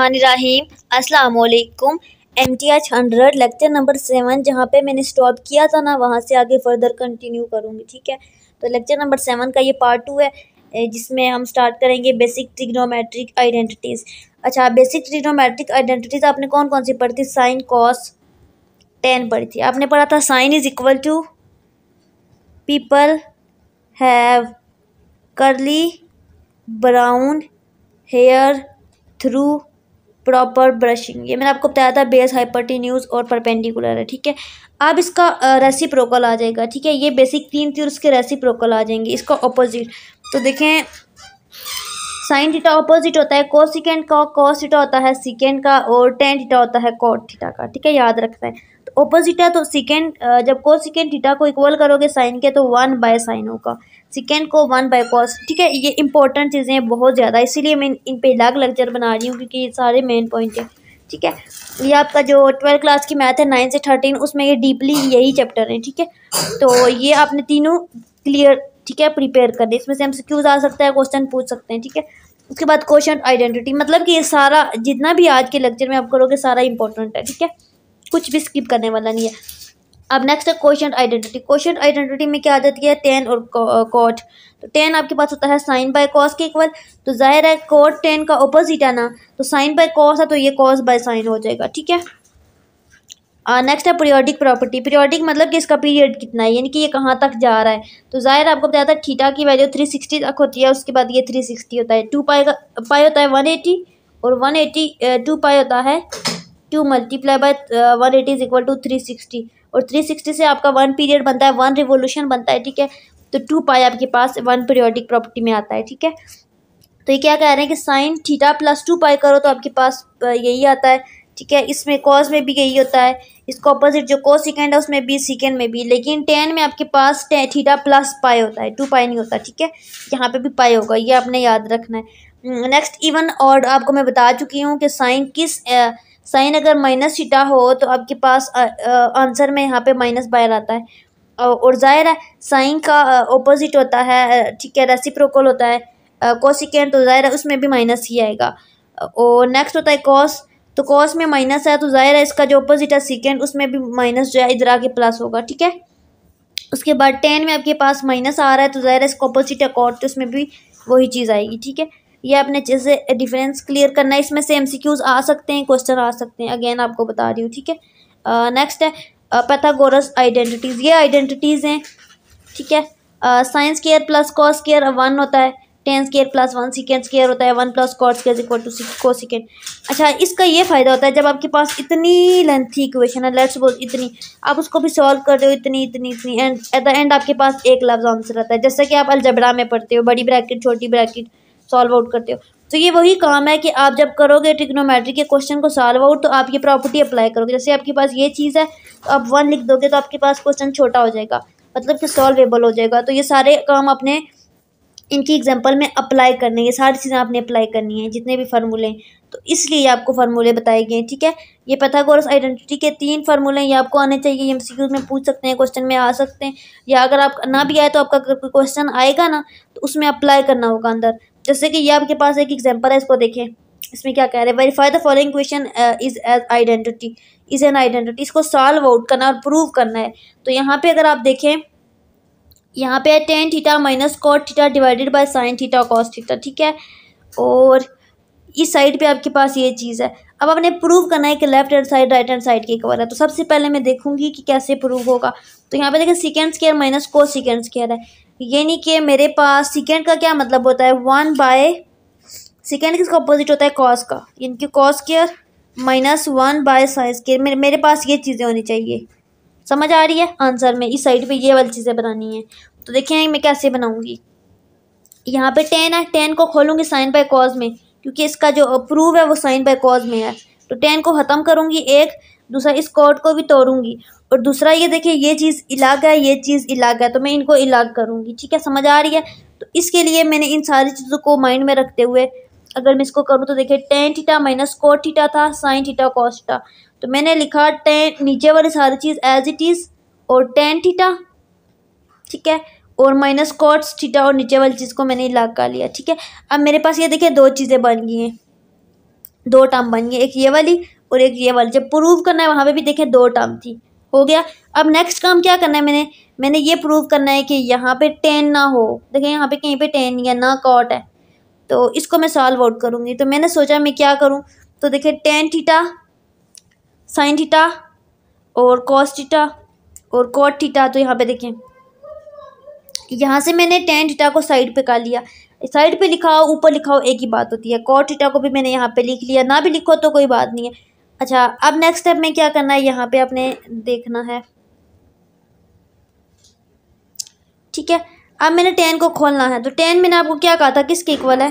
अस्सलाम वालेकुम। MTH 100 lecture number 7, जहाँ पे मैंने स्टॉप किया था ना, वहाँ से आगे फर्दर कंटिन्यू करूँगी, ठीक है। तो लेक्चर नंबर 7 का ये पार्ट 2 है, जिसमें हम स्टार्ट करेंगे बेसिक ट्रिग्नोमेट्रिक आइडेंटिटीज़। अच्छा, बेसिक ट्रिग्नोमेट्रिक आइडेंटिटीज़ आपने कौन कौन सी पढ़ी थी? साइन कॉस टेन पढ़ी थी। आपने पढ़ा था sine is equal to people have curly brown hair through proper brushing. ये मैंने आपको बताया था बेस, हाइपरटेन्यूज और परपेंडिकुलर है, ठीक है। अब इसका रेसिप्रोकल आ जाएगा, ठीक है। ये बेसिक 3 थी और उसके रेसिप्रोकल आ जाएंगे, इसका ऑपोजिट। तो देखें, साइन थीटा ऑपोजिट होता है कोसेकेंट का, कॉस थीटा होता है सीकेंट का, और टेन थीटा होता है कॉट थीटा का, ठीक है, याद रखते हैं। तो ऑपोजिट है तो सीकेंट, जब कोसेकेंट थीटा को इक्वल करोगे साइन के तो 1/साइन होगा, सेकेंड को 1/cos, ठीक है। ये इंपॉर्टेंट चीज़ें हैं बहुत ज़्यादा, इसीलिए मैं इन पे अलग लेक्चर बना रही हूँ, क्योंकि ये सारे मेन पॉइंट हैं, ठीक है। ये आपका जो 12 क्लास की मैथ है 9 से 13, उसमें ये डीपली यही चैप्टर है, ठीक है। तो ये आपने तीनों क्लियर, ठीक है, प्रिपेयर कर दें। इसमें से MCQs आ सकता है, क्वेश्चन पूछ सकते हैं, ठीक है। उसके बाद क्वेश्चन आइडेंटिटी, मतलब कि ये सारा जितना भी आज के लेक्चर में आप करोगे सारा इंपॉर्टेंट है, ठीक है, कुछ भी स्किप करने वाला नहीं है। अब नेक्स्ट है क्वोशंट आइडेंटिटी। क्वोशंट आइडेंटिटी में क्या आ जाती है? टेन और कॉट। तो टेन आपके पास होता है साइन बाय कॉस के इक्वल, तो जाहिर है कॉट टेन का ऑपोजिट है ना, तो साइन बाय कॉस है तो ये कॉस बाय साइन हो जाएगा, ठीक है। नेक्स्ट है पीरियोडिक प्रॉपर्टी। पीरियोडिक मतलब कि इसका पीरियड कितना है, यानी कि ये कहाँ तक जा रहा है। तो जाहिर आपको बताया था थीटा की वैल्यू 360 तक होती है, उसके बाद ये 360 होता है, 2 पाई का पाई होता है 180, और 180 2 पाई होता है, 2 × 180 इज इक्वल टू 360, और 360 से आपका 1 पीरियड बनता है, 1 रिवोल्यूशन बनता है, ठीक है। तो 2 पाई आपके पास 1 पीरियोडिक प्रॉपर्टी में आता है, ठीक है। तो ये क्या कह रहे हैं कि साइन थीटा प्लस 2 पाई करो तो आपके पास यही आता है, ठीक है। इसमें कॉस में भी यही होता है, इसका ऑपोजिट जो कोसेकेंट है उसमें भी, सीकेंड में भी, लेकिन टेन में आपके पास थीटा प्लस पाई होता है, 2 पाई नहीं होता, ठीक है। यहाँ पे भी पाई होगा, ये आपने याद रखना है। नेक्स्ट इवन ऑड, आपको मैं बता चुकी हूँ कि साइन किस साइन अगर माइनस थीटा हो तो आपके पास आंसर में यहाँ पे माइनस बाहर आता है, और जाहिर है साइन का ऑपोजिट होता है, ठीक है, रेसिप्रोकल होता है कोसेकेंट, तो जाहिर है उसमें भी माइनस ही आएगा। और नेक्स्ट होता है कॉस, तो कॉस में माइनस है तो जाहिर है इसका जो ऑपोजिट है सीकेंड, उसमें भी माइनस जो है इधर आके प्लस होगा, ठीक है। उसके बाद टेन में आपके पास माइनस आ रहा है तो जाहिर है इसका ऑपोजिट है कॉट, तो उसमें भी वही चीज़ आएगी, ठीक है। ये आपने अच्छे से डिफरेंस क्लियर करना है। इसमें से MCQs आ सकते हैं, क्वेश्चन आ सकते हैं, अगेन आपको बता रही हूँ, ठीक है। नेक्स्ट है पाइथागोरस आइडेंटिटीज़। ये आइडेंटिटीज़ हैं, ठीक है। Sine square plus cos square 1 होता है, tan square plus 1 secant square होता है, 1 plus cos square equal to cosecant. अच्छा, इसका ये फ़ायदा होता है जब आपके पास इतनी लेंथी इक्वेशन है, लेट्स सपोज इतनी, आप उसको भी सॉल्व कर रहे हो इतनी इतनी इतनी, एंड एट द एंड आपके पास एक लफ्ज़ आंसर आता है, जैसा कि आप अलजेब्रा में पढ़ते हो, बड़ी ब्रैकेट छोटी ब्रैकेट सॉल्व आउट करते हो। तो ये वही काम है कि आप जब करोगे ट्रिग्नोमेट्री के क्वेश्चन को सॉल्व आउट, तो आप ये प्रॉपर्टी अप्लाई करोगे। जैसे आपके पास ये चीज़ है तो आप 1 लिख दोगे तो आपके पास क्वेश्चन छोटा हो जाएगा, मतलब कि सॉल्वेबल हो जाएगा। तो ये सारे काम आपने इनकी एग्जांपल में अप्लाई करने, ये सारी चीज़ें आपने अप्लाई करनी है, जितने भी फार्मूले, तो इसलिए आपको फार्मूले बताए गए हैं, ठीक है। ये पाइथागोरस आइडेंटिटी के 3 फार्मूले हैं, ये आपको आने चाहिए, MCQs में पूछ सकते हैं, क्वेश्चन में आ सकते हैं, या अगर आप ना भी आए तो आपका क्वेश्चन आएगा ना तो उसमें अप्लाई करना होगा अंदर। जैसे कि ये आपके पास एक एग्जांपल है, इसको देखें, इसमें क्या कह रहे हैं, verify the following question is as identity is an identity. इसको सॉल्व आउट करना और प्रूव करना है। तो यहाँ पे अगर आप देखें, यहाँ पे है tan theta minus cot theta divided by sine theta cos theta, ठीक है। और इस साइड पे आपके पास ये चीज़ है। अब आपने प्रूव करना है कि left hand side right hand side के इक्वल है। तो सबसे पहले मैं देखूंगी कि कैसे प्रूव होगा। तो यहाँ पे देखिए secant square minus cosecant square है, यानी कि मेरे पास सीकेंड का क्या मतलब होता है, 1 बाय सेकेंड किसका अपोजिट होता है कॉस का, यानी कि cos square minus 1 by sine square. मेरे पास ये चीज़ें होनी चाहिए, समझ आ रही है? आंसर में इस साइड पे ये वाली चीज़ें बनानी है। तो देखिए मैं कैसे बनाऊंगी। यहाँ पे टेन है, टेन को खोलूंगी साइन बाय कॉस में, क्योंकि इसका जो प्रूव है वो साइन बाय कॉस में है। तो टेन को ख़त्म करूंगी एक, दूसरा इस कॉट को भी तोड़ूंगी, और दूसरा ये देखिए ये चीज़ अलग है, ये चीज़ अलग है, तो मैं इनको अलग करूँगी, ठीक है, समझ आ रही है? तो इसके लिए मैंने इन सारी चीज़ों को माइंड में रखते हुए अगर मैं इसको करूँ तो देखिए tan theta minus cot theta था, साइन थीटा कॉस थीटा, तो मैंने लिखा टेन नीचे वाली सारी चीज़ एज इट इज़, और टेन थीटा, ठीक है, और माइनस कॉट थीटा, और नीचे वाली चीज़ को मैंने अलग कर लिया, ठीक है। अब मेरे पास ये देखिए 2 चीज़ें बन गई हैं, दो टर्म बन गई, एक ये वाली और एक ये वाली। जब प्रूव करना है वहाँ पे भी देखें दो टर्म थी, हो गया। अब नेक्स्ट काम क्या करना है, मैंने ये प्रूव करना है कि यहाँ पे टेन ना हो। देखें यहाँ पे कहीं पे टेन या ना कॉट है, तो इसको मैं सॉल्व आउट करूँगी। तो मैंने सोचा मैं क्या करूँ, तो देखें टेन थीटा साइन थीटा और कॉस थीटा और कॉट थीटा। तो यहाँ पे देखें यहाँ से मैंने टेन थीटा को साइड पे कर लिया, साइड पे लिखा हो ऊपर लिखा हो एक ही बात होती है। कॉट थीटा को भी मैंने यहाँ पे लिख लिया, ना भी लिखो तो कोई बात नहीं है। अच्छा अब नेक्स्ट स्टेप में क्या करना है, यहाँ पे आपने देखना है, ठीक है। अब मैंने टेन को खोलना है, तो टेन मैंने आपको क्या कहा था किसके इक्वल है,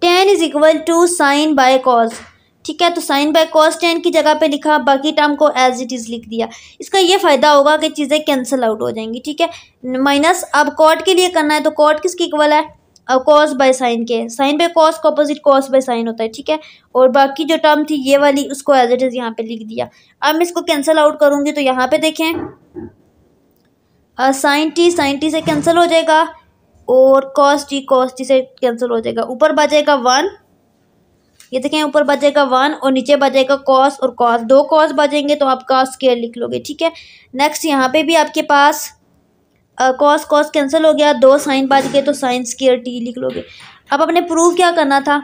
tan is equal to sine by cos, ठीक है। तो साइन बाय कॉस टेन की जगह पे लिखा, बाकी टर्म को एज इट इज़ लिख दिया। इसका ये फ़ायदा होगा कि चीज़ें कैंसिल आउट हो जाएंगी, ठीक है। माइनस अब कॉट के लिए करना है, तो कॉट किसके इक्वल है, अब कॉस बाय साइन के, साइन बाय कॉस का अपोजिट कॉस बाय साइन होता है, ठीक है। और बाकी जो टर्म थी ये वाली उसको एज इट इज़ यहाँ पे लिख दिया। अब मैं इसको कैंसिल आउट करूँगी, तो यहाँ पे देखें साइन टी से कैंसिल हो जाएगा और कॉस टी से कैंसिल हो जाएगा। ऊपर बचेगा वन, ये देखें ऊपर बचेगा वन और नीचे बचेगा कॉस और कॉस, दो कॉस बचेंगे तो आप कॉस स्केयर लिख लोगे, ठीक है। नेक्स्ट यहाँ पे भी आपके पास कॉस कॉस कैंसिल हो गया, दो साइन बच गए तो साइन स्केयर टी लिख लोगे। अब अपने प्रूव क्या करना था,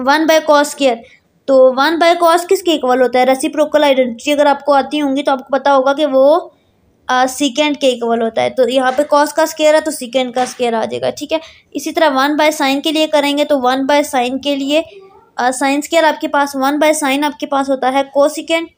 वन बाय कॉस स्केयर। तो वन बाय कॉस किसके इक्वल होता है, रेसिप्रोकल आइडेंटिटी अगर आपको आती होंगी तो आपको पता होगा कि वो सीकेंड के इक्वल होता है। तो यहाँ पे कॉस का स्केयर है तो सीकेंड का स्केयर आ जाएगा, ठीक है। इसी तरह वन बाय साइन के लिए करेंगे, तो वन बाय साइन के लिए साइन स्केयर आपके पास, वन बाय साइन आपके पास होता है कोसेकेंड,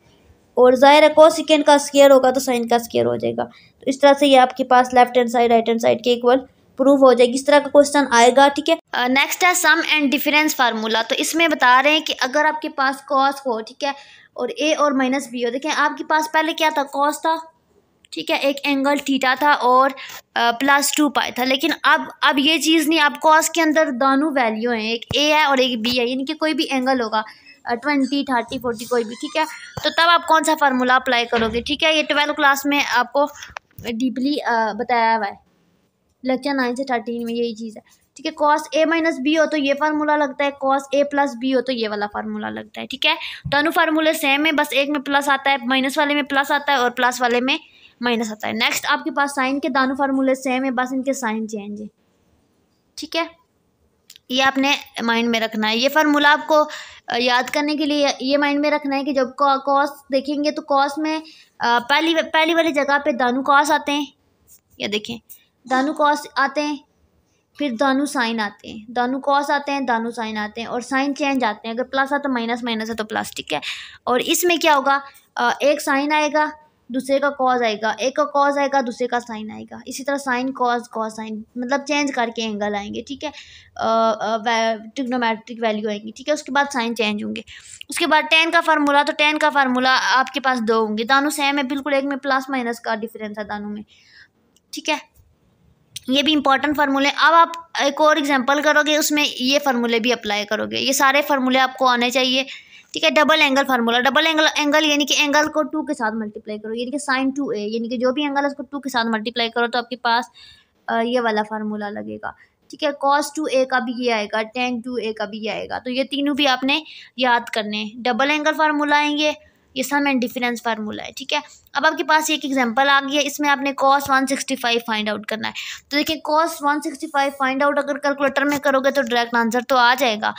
और जाहिर है कोसेकेंड का स्केयर होगा तो साइन का स्केयर हो जाएगा। तो इस तरह से ये आपके पास left hand side right hand side के इक्वल प्रूव हो जाएगी, इस तरह का क्वेश्चन आएगा, ठीक है। नेक्स्ट है सम एंड डिफरेंस फार्मूला। तो इसमें बता रहे हैं कि अगर आपके पास कॉस हो, ठीक है, और ए और माइनस बी हो। देखें आपके पास पहले क्या था, कॉस था, ठीक है, एक एंगल थीटा था और प्लस 2 पाई था। लेकिन अब ये चीज़ नहीं, अब कॉस के अंदर दोनों वैल्यू हैं, एक ए है और एक बी है, यानी कि कोई भी एंगल होगा 20, 30, 40 कोई भी, ठीक है। तो तब आप कौन सा फार्मूला अप्लाई करोगे, ठीक है। ये 12th क्लास में आपको डीपली बताया हुआ है, लेक्चर 9 से 13 में यही चीज़ है, ठीक है। कॉस ए माइनस बी हो तो ये फार्मूला लगता है, कॉस ए प्लस बी हो तो ये वाला फार्मूला लगता है, ठीक है। दोनों फार्मूले सेम है, बस एक में प्लस आता है, माइनस वाले में प्लस आता है और प्लस वाले में माइनस आता है। नेक्स्ट आपके पास साइन के दोनों फार्मूले सेम है, बस इनके साइन चेंज है, ठीक है। ये आपने माइंड में रखना है, ये फार्मूला आपको याद करने के लिए ये माइंड में रखना है कि जब कॉस देखेंगे तो कॉस में पहली वाली जगह पे दानू कॉस आते हैं, या देखें दानू कॉस आते हैं, फिर दानू साइन आते हैं, दानू कॉस आते हैं, दानू साइन आते हैं, और साइन चेंज आते हैं, अगर प्लस है तो माइनस, माइनस है तो प्लस, ठीक है। और इसमें क्या होगा, एक साइन आएगा दूसरे का कॉस आएगा, एक का कॉस आएगा दूसरे का साइन आएगा, इसी तरह साइन कॉस कॉस साइन, मतलब चेंज करके एंगल आएंगे, ठीक है, ट्रिग्नोमेट्रिक वैल्यू आएंगी, ठीक है। उसके बाद साइन चेंज होंगे, उसके बाद टेन का फार्मूला, तो टेन का फार्मूला आपके पास दो होंगे, दानों सेम है बिल्कुल, एक में प्लस माइनस का डिफरेंस है दानों में, ठीक है। ये भी इंपॉर्टेंट फार्मूले। अब आप एक और एग्जाम्पल करोगे, उसमें ये फार्मूले भी अप्लाई करोगे, ये सारे फार्मूले आपको आने चाहिए, ठीक है। Double angle formula, double angle यानी कि एंगल को 2 के साथ मल्टीप्लाई करो, यानी कि साइन 2a, यानी कि जो भी एंगल है उसको 2 के साथ मल्टीप्लाई करो, तो आपके पास ये वाला फार्मूला लगेगा, ठीक है। कॉस 2a का भी ये आएगा, टेन 2a का भी ये आएगा, तो ये तीनों भी आपने याद करने हैं, डबल एंगल फार्मूला आएंगे, ये सम एंड डिफरेंस फार्मूला है, ठीक है। अब आपके पास एक एग्जांपल आ गया, इसमें आपने कॉस 165 फाइंड आउट करना है। तो देखिए कॉस 165 फाइंड आउट अगर कैलकुलेटर में करोगे तो डायरेक्ट आंसर तो आ जाएगा,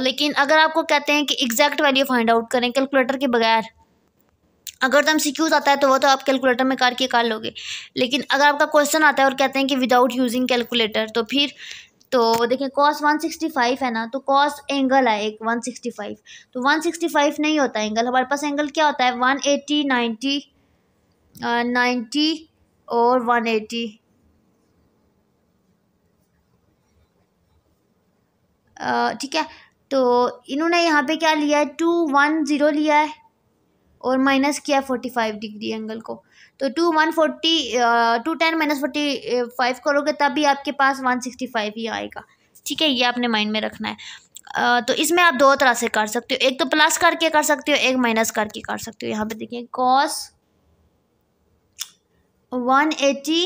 लेकिन अगर आपको कहते हैं कि एग्जैक्ट वैल्यू फाइंड आउट करें कैलकुलेटर के बगैर, अगर तो एमसीक्यूज आता है तो वो तो आप कैलकुलेटर में करके कर लोगे, लेकिन अगर आपका क्वेश्चन आता है और कहते हैं कि विदाउट यूजिंग कैलकुलेटर, तो फिर तो देखिए कॉस 165 है ना, तो कॉस एंगल है एक 165, तो 165 नहीं होता एंगल, हमारे पास एंगल क्या होता है 180, 90 और 180, ठीक है। तो इन्होंने यहाँ पे क्या लिया है 210 लिया है और माइनस किया 45 डिग्री एंगल को, तो 210 माइनस 45 करोगे तब भी आपके पास 165 ही आएगा, ठीक है। ये आपने माइंड में रखना है। तो इसमें आप दो तरह से कर सकते हो, एक तो प्लस करके कर सकते हो, एक माइनस करके कर सकते हो। यहाँ पे देखिए कॉस 180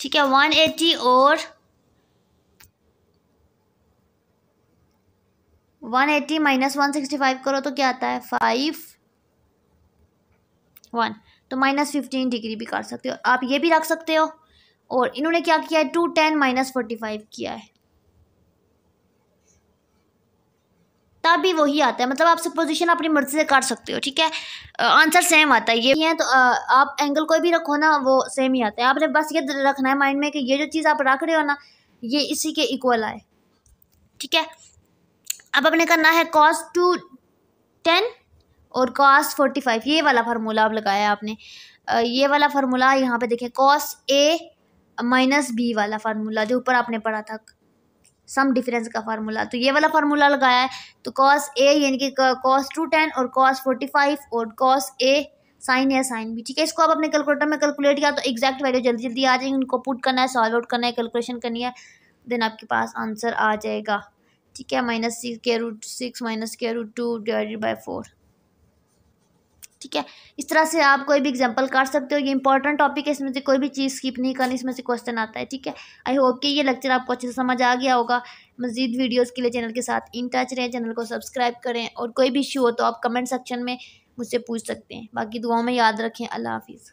ठीक है 180 और 180 माइनस 165 करो तो क्या आता है 5 1, तो माइनस 15 डिग्री भी कर सकते हो आप, ये भी रख सकते हो। और इन्होंने क्या किया है 210 माइनस 45 किया है, तब भी वही आता है। मतलब आप सपोजिशन अपनी मर्जी से कर सकते हो, ठीक है, आंसर सेम आता है। ये है तो आप एंगल कोई भी रखो ना वो सेम ही आता है। आपने बस ये रखना है माइंड में कि ये जो चीज़ आप रख रहे हो ना ये इसी के इक्वल आए, ठीक है। अब आपने करना है कॉस 210 और कॉस 45, ये वाला फार्मूला आप लगाया आपने, ये वाला फार्मूला यहाँ पे देखें, कॉस ए माइनस बी वाला फार्मूला जो ऊपर आपने पढ़ा था सम डिफरेंस का फार्मूला, तो ये वाला फार्मूला लगाया है। तो कॉस ए यानी कि कॉस 210 और कॉस 45 और कॉस ए साइन है साइन भी, ठीक है। इसको आप अपने कैलकुलेटर में कैलकुलेट किया तो एग्जैक्ट वैल्यू जल्दी जल्दी आ जाएगी, उनको पुट करना है, सॉल्व आउट करना है, कैलकुलेशन करनी है, देन आपके पास आंसर आ जाएगा, ठीक है। -6√6 -2 / 4, ठीक है। इस तरह से आप कोई भी एग्जांपल कर सकते हो। ये इंपॉर्टेंट टॉपिक है, इसमें से कोई भी चीज़ स्किप नहीं करनी, इसमें से क्वेश्चन आता है, ठीक है। आई होप कि ये लेक्चर आपको अच्छे से समझ आ गया होगा। मज़ीद वीडियोस के लिए चैनल के साथ इन टच रहें, चैनल को सब्सक्राइब करें, और कोई भी इशू हो तो आप कमेंट सेक्शन में मुझसे पूछ सकते हैं। बाकी दुआओं में याद रखें। अल्लाह हाफिज़।